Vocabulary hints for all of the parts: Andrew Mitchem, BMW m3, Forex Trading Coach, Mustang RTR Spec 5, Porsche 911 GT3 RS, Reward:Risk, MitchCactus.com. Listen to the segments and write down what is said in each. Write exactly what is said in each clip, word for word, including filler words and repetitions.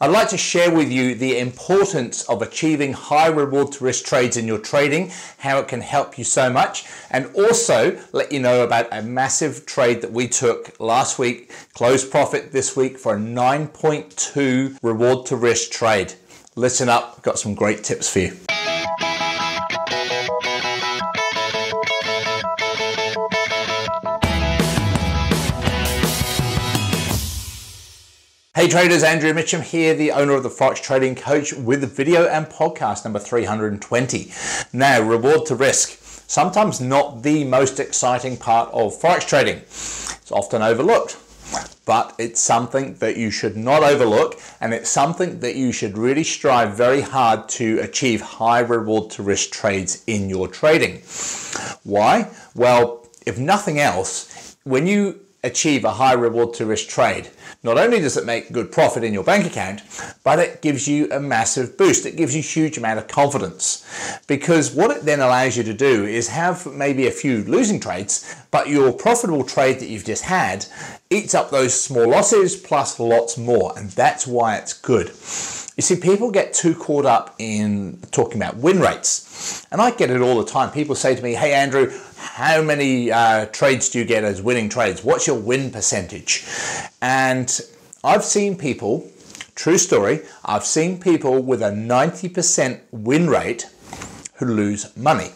I'd like to share with you the importance of achieving high reward to risk trades in your trading, how it can help you so much, and also let you know about a massive trade that we took last week, closed profit this week for a nine point two reward to risk trade. Listen up, I've got some great tips for you. Hey traders, Andrew Mitchem here, the owner of the Forex Trading Coach with video and podcast number three hundred twenty. Now, reward to risk, sometimes not the most exciting part of Forex trading. It's often overlooked, but it's something that you should not overlook, and it's something that you should really strive very hard to achieve high reward to risk trades in your trading. Why? Well, if nothing else, when you achieve a high reward to risk trade, not only does it make good profit in your bank account, but it gives you a massive boost. It gives you a huge amount of confidence, because what it then allows you to do is have maybe a few losing trades, but your profitable trade that you've just had eats up those small losses plus lots more, and that's why it's good. You see, people get too caught up in talking about win rates, and I get it all the time. People say to me, hey Andrew, how many uh, trades do you get as winning trades? What's your win percentage? And I've seen people, true story, I've seen people with a ninety percent win rate who lose money,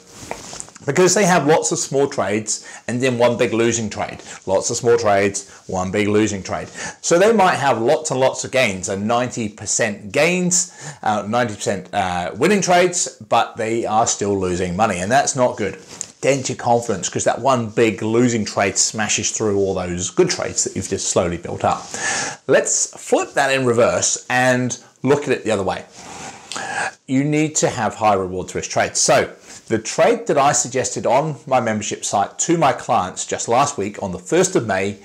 because they have lots of small trades and then one big losing trade. Lots of small trades, one big losing trade. So they might have lots and lots of gains, and ninety percent gains, uh, ninety percent uh, winning trades, but they are still losing money, and that's not good. Dent your confidence, because that one big losing trade smashes through all those good trades that you've just slowly built up. Let's flip that in reverse and look at it the other way. You need to have high reward to risk trades. So the trade that I suggested on my membership site to my clients just last week on the first of May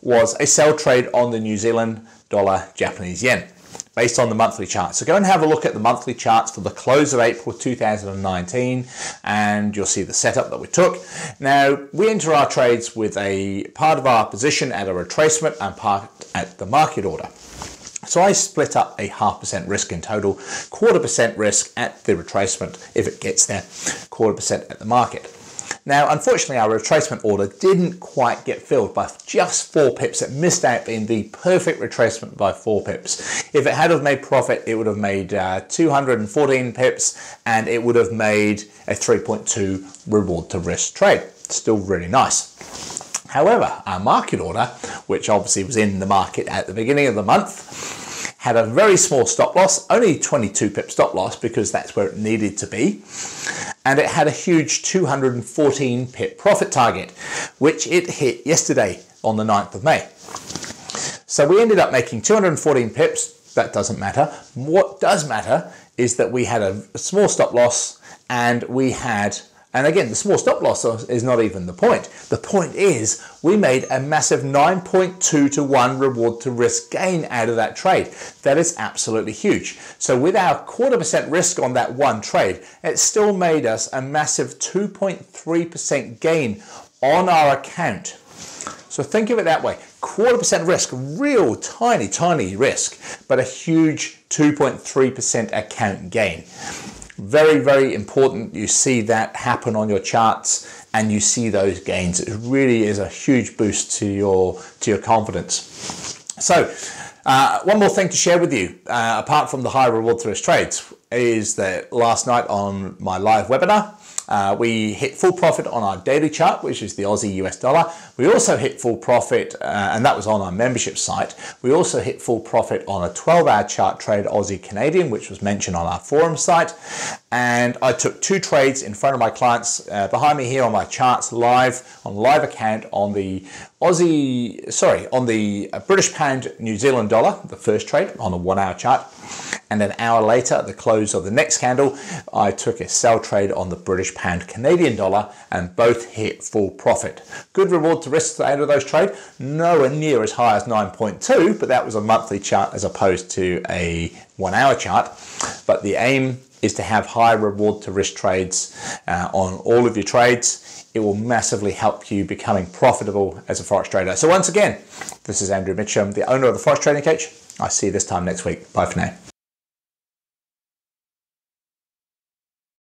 was a sell trade on the New Zealand dollar Japanese yen based on the monthly chart. So go and have a look at the monthly charts for the close of April two thousand nineteen, and you'll see the setup that we took. Now, we enter our trades with a part of our position at a retracement and part at the market order. So I split up a half percent risk in total, quarter percent risk at the retracement if it gets there, quarter percent at the market. Now, unfortunately, our retracement order didn't quite get filled by just four pips. It missed out being the perfect retracement by four pips. If it had have made profit, it would have made uh, two hundred fourteen pips, and it would have made a three point two reward to risk trade. Still really nice. However, our market order, which obviously was in the market at the beginning of the month, had a very small stop loss, only twenty-two pip stop loss, because that's where it needed to be. And it had a huge two hundred fourteen pip profit target, which it hit yesterday on the ninth of May. So we ended up making two hundred fourteen pips. That doesn't matter. What does matter is that we had a small stop loss, and we had And again, the small stop loss is not even the point. The point is we made a massive nine point two to one reward to risk gain out of that trade. That is absolutely huge. So with our quarter percent risk on that one trade, it still made us a massive two point three percent gain on our account. So think of it that way. Quarter percent risk, real tiny, tiny risk, but a huge two point three percent account gain. Very, very important. You see that happen on your charts, and you see those gains. It really is a huge boost to your to your confidence. So uh, one more thing to share with you, uh, apart from the high reward to risk trades, is that last night on my live webinar, Uh, we hit full profit on our daily chart, which is the Aussie U S dollar. We also hit full profit, uh, and that was on our membership site. We also hit full profit on a twelve hour chart trade Aussie Canadian, which was mentioned on our forum site. And I took two trades in front of my clients uh, behind me here on my charts live, on live account on the Aussie, sorry, on the British pound New Zealand dollar, the first trade on a one hour chart. And an hour later, at the close of the next candle, I took a sell trade on the British pound Canadian dollar, and both hit full profit. Good reward to risk at the end of those trades, nowhere near as high as nine point two, but that was a monthly chart as opposed to a one hour chart. But the aim is to have high reward to risk trades uh, on all of your trades. It will massively help you becoming profitable as a Forex trader. So once again, this is Andrew Mitchem, the owner of the Forex Trading Coach. I'll see you this time next week. Bye for now.